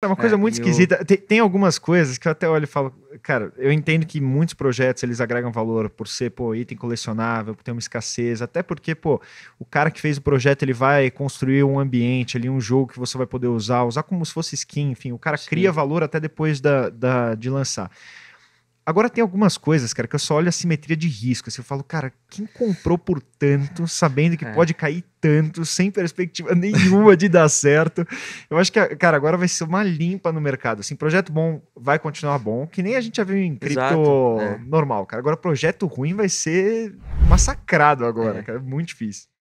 É uma coisa muito esquisita. Tem algumas coisas que eu até olho e falo, cara, eu entendo que muitos projetos eles agregam valor por ser, pô, item colecionável, por ter uma escassez, até porque, pô, o cara que fez o projeto, ele vai construir um ambiente ali, um jogo que você vai poder usar como se fosse skin, enfim, o cara Sim. cria valor até depois de lançar. Agora tem algumas coisas, cara, que eu só olho a simetria de risco. Assim, eu falo, cara, quem comprou por tanto, sabendo que pode cair tanto, sem perspectiva nenhuma de dar certo? Eu acho que, cara, agora vai ser uma limpa no mercado. Assim, projeto bom vai continuar bom, que nem a gente já viu em cripto normal, cara. Agora projeto ruim vai ser massacrado agora, cara. É muito difícil.